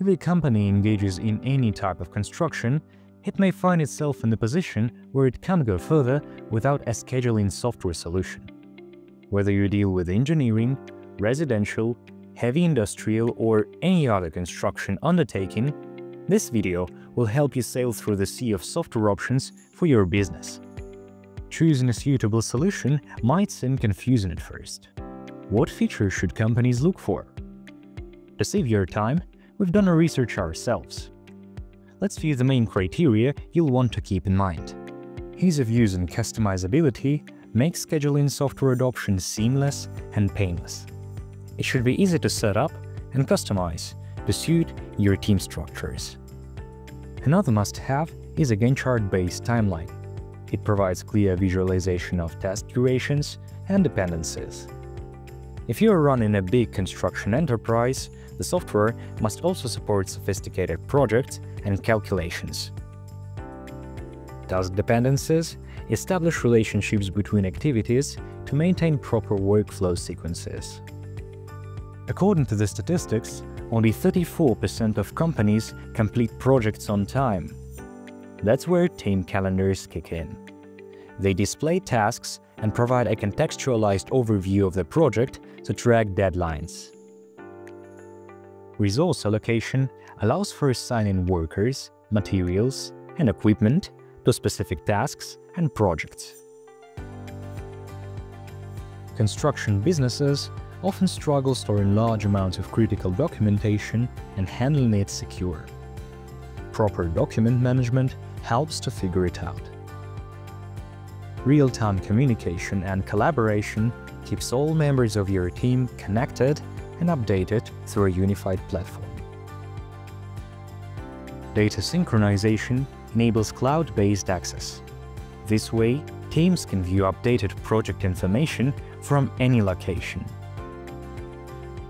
If a company engages in any type of construction, it may find itself in a position where it can't go further without a scheduling software solution. Whether you deal with engineering, residential, heavy industrial, or any other construction undertaking, this video will help you sail through the sea of software options for your business. Choosing a suitable solution might seem confusing at first. What features should companies look for? To save your time, we've done our research ourselves. Let's view the main criteria you'll want to keep in mind. Ease of use and customizability make scheduling software adoption seamless and painless. It should be easy to set up and customize to suit your team structures. Another must-have is a Gantt chart-based timeline. It provides clear visualization of task durations and dependencies. If you are running a big construction enterprise, the software must also support sophisticated projects and calculations. Task dependencies establish relationships between activities to maintain proper workflow sequences. According to the statistics, only 34% of companies complete projects on time. That's where team calendars kick in. They display tasks and provide a contextualized overview of the project to track deadlines. Resource allocation allows for assigning workers, materials, and equipment to specific tasks and projects. Construction businesses often struggle storing large amounts of critical documentation and handling it secure. Proper document management helps to figure it out. Real-time communication and collaboration keeps all members of your team connected and updated through a unified platform. Data synchronization enables cloud-based access. This way, teams can view updated project information from any location.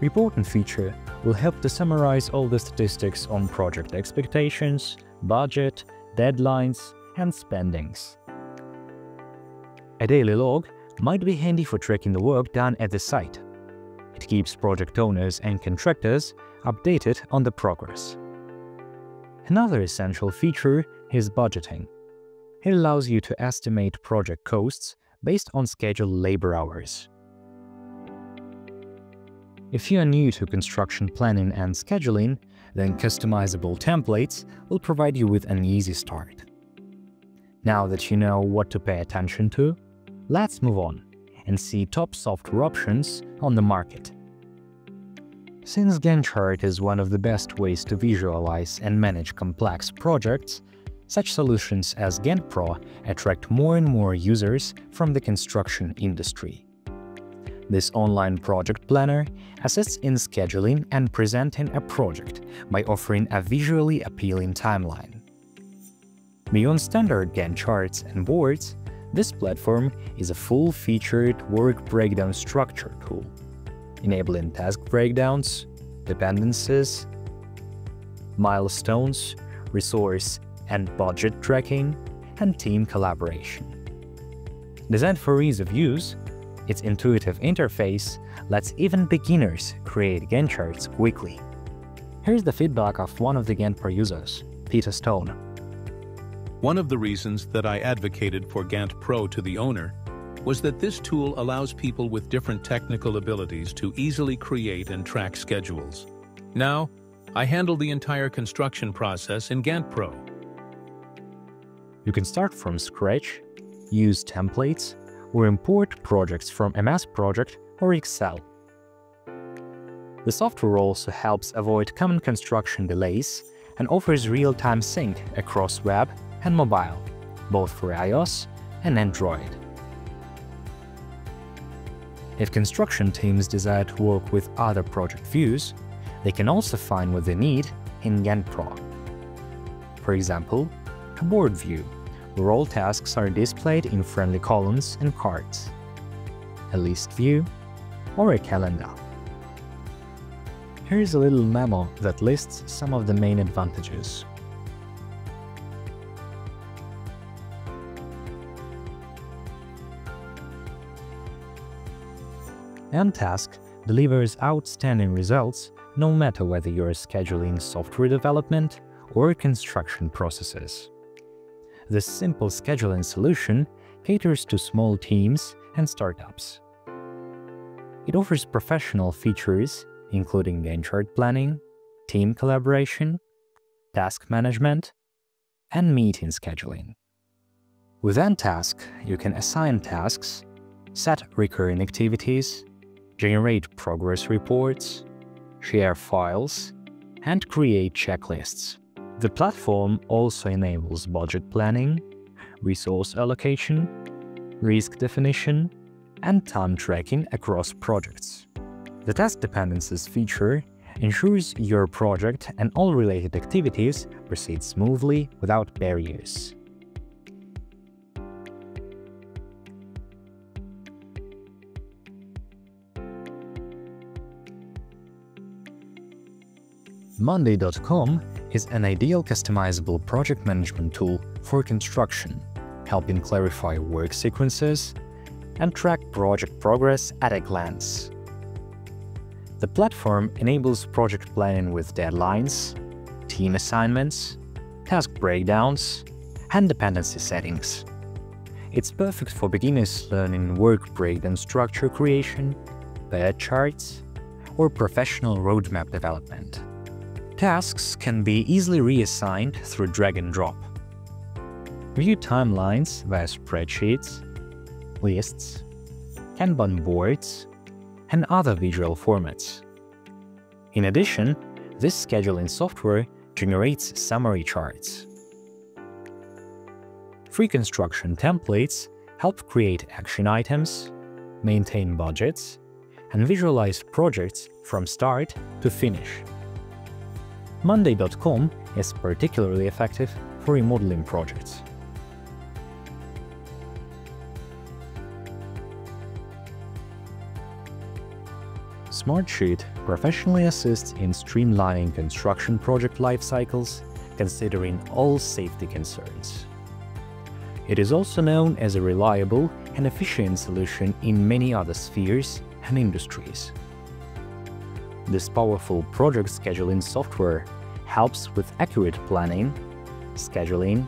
Reporting feature will help to summarize all the statistics on project expectations, budget, deadlines, and spendings. A daily log might be handy for tracking the work done at the site. It keeps project owners and contractors updated on the progress. Another essential feature is budgeting. It allows you to estimate project costs based on scheduled labor hours. If you are new to construction planning and scheduling, then customizable templates will provide you with an easy start. Now that you know what to pay attention to, let's move on and see top software options on the market. Since Gantt chart is one of the best ways to visualize and manage complex projects, such solutions as GanttPRO attract more and more users from the construction industry. This online project planner assists in scheduling and presenting a project by offering a visually appealing timeline. Beyond standard Gantt charts and boards, this platform is a full-featured work breakdown structure tool, enabling task breakdowns, dependencies, milestones, resource and budget tracking, and team collaboration. Designed for ease of use, its intuitive interface lets even beginners create Gantt charts quickly. Here's the feedback of one of the GanttPRO users, Peter Stone. One of the reasons that I advocated for GanttPRO to the owner was that this tool allows people with different technical abilities to easily create and track schedules. Now, I handle the entire construction process in GanttPRO. You can start from scratch, use templates, or import projects from MS Project or Excel. The software also helps avoid common construction delays and offers real-time sync across web and mobile, both for iOS and Android. If construction teams desire to work with other project views, they can also find what they need in GanttPRO. For example, a board view, where all tasks are displayed in friendly columns and cards, a list view, or a calendar. Here's a little memo that lists some of the main advantages. nTask delivers outstanding results no matter whether you're scheduling software development or construction processes. This simple scheduling solution caters to small teams and startups. It offers professional features, including Gantt chart planning, team collaboration, task management, and meeting scheduling. With nTask, you can assign tasks, set recurring activities, generate progress reports, share files, and create checklists. The platform also enables budget planning, resource allocation, risk definition, and time tracking across projects. The task dependencies feature ensures your project and all related activities proceed smoothly without barriers. Monday.com is an ideal customizable project management tool for construction, helping clarify work sequences and track project progress at a glance. The platform enables project planning with deadlines, team assignments, task breakdowns, and dependency settings. It's perfect for beginners learning work breakdown structure creation, pair charts, or professional roadmap development. Tasks can be easily reassigned through drag and drop. View timelines via spreadsheets, lists, Kanban boards, and other visual formats. In addition, this scheduling software generates summary charts. Free construction templates help create action items, maintain budgets, and visualize projects from start to finish. Monday.com is particularly effective for remodeling projects. Smartsheet professionally assists in streamlining construction project life cycles, considering all safety concerns. It is also known as a reliable and efficient solution in many other spheres and industries. This powerful project scheduling software helps with accurate planning, scheduling,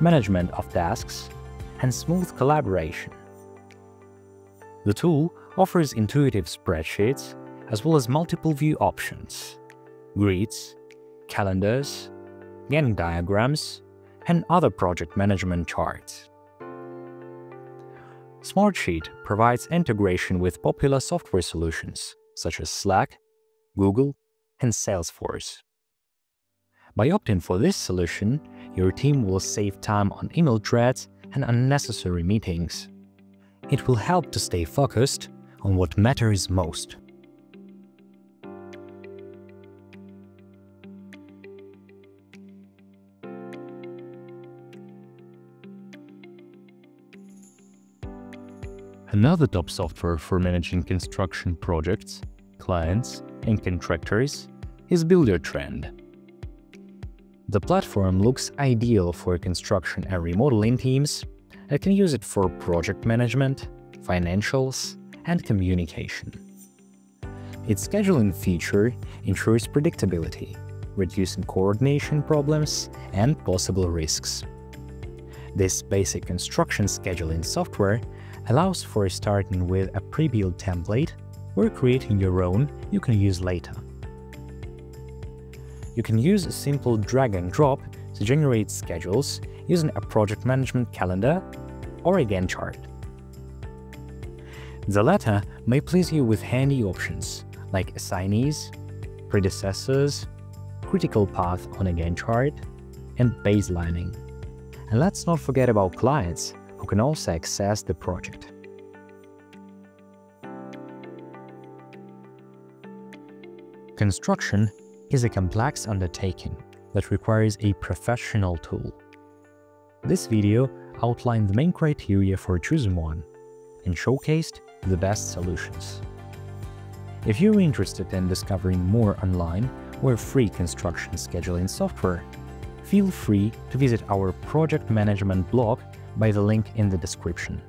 management of tasks, and smooth collaboration. The tool offers intuitive spreadsheets as well as multiple view options, grids, calendars, Gantt diagrams, and other project management charts. Smartsheet provides integration with popular software solutions such as Slack, Google, and Salesforce. By opting for this solution, your team will save time on email threads and unnecessary meetings. It will help to stay focused on what matters most. Another top software for managing construction projects, clients, and contractors is BuilderTrend. The platform looks ideal for construction and remodeling teams that can use it for project management, financials, and communication. Its scheduling feature ensures predictability, reducing coordination problems and possible risks. This basic construction scheduling software allows for starting with a pre-built template or creating your own you can use later. You can use a simple drag and drop to generate schedules using a project management calendar or a Gantt chart. The latter may please you with handy options like assignees, predecessors, critical path on a Gantt chart, and baselining. And let's not forget about clients, who can also access the project. Construction is a complex undertaking that requires a professional tool. This video outlined the main criteria for choosing one and showcased the best solutions. If you're interested in discovering more online or free construction scheduling software, feel free to visit our project management blog by the link in the description.